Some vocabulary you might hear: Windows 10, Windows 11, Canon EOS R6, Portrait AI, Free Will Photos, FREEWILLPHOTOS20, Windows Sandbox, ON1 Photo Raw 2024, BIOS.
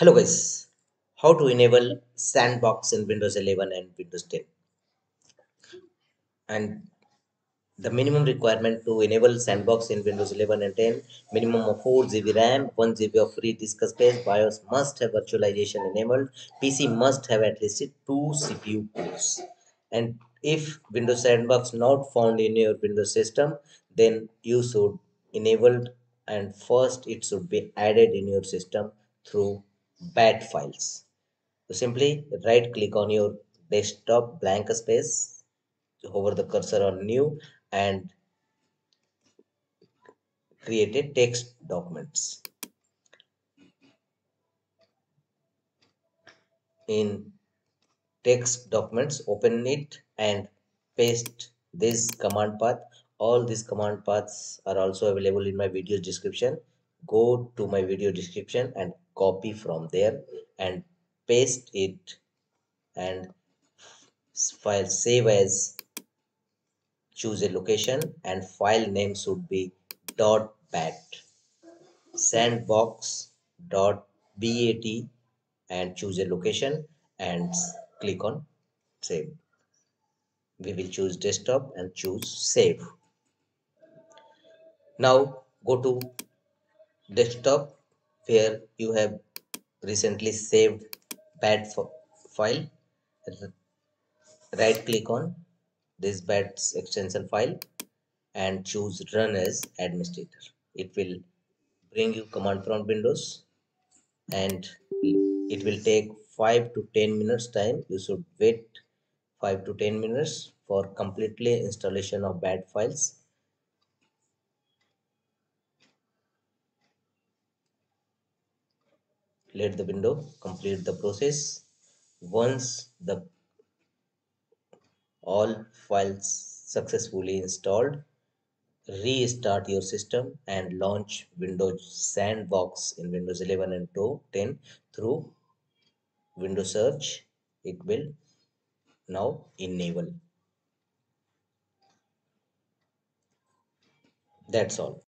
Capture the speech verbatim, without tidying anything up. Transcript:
Hello guys, how to enable Sandbox in Windows eleven and Windows ten. And the minimum requirement to enable Sandbox in Windows eleven and ten, minimum of four G B RAM, one G B of free disk space, BIOS must have virtualization enabled, P C must have at least two C P U cores. And if Windows Sandbox not found in your Windows system, then you should enable and first it should be added in your system through bat files. So simply right click on your desktop blank space, hover the cursor on new and create a text documents. In text documents open it and paste this command path. All these command paths are also available in my video description. Go to my video description and copy from there and paste it and file save as, choose a location and file name should be .bat sandbox.bat and choose a location and click on save. We will choose desktop and choose save. Now go to desktop where you have recently saved bat file, right click on this bat extension file and choose run as administrator. It will bring you command prompt windows and it will take five to ten minutes time. You should wait five to ten minutes for completely installation of bat files. Let the window complete the process. Once the all files successfully installed, restart your system and launch Windows Sandbox in Windows eleven and ten through window search. It will now enable. That's all.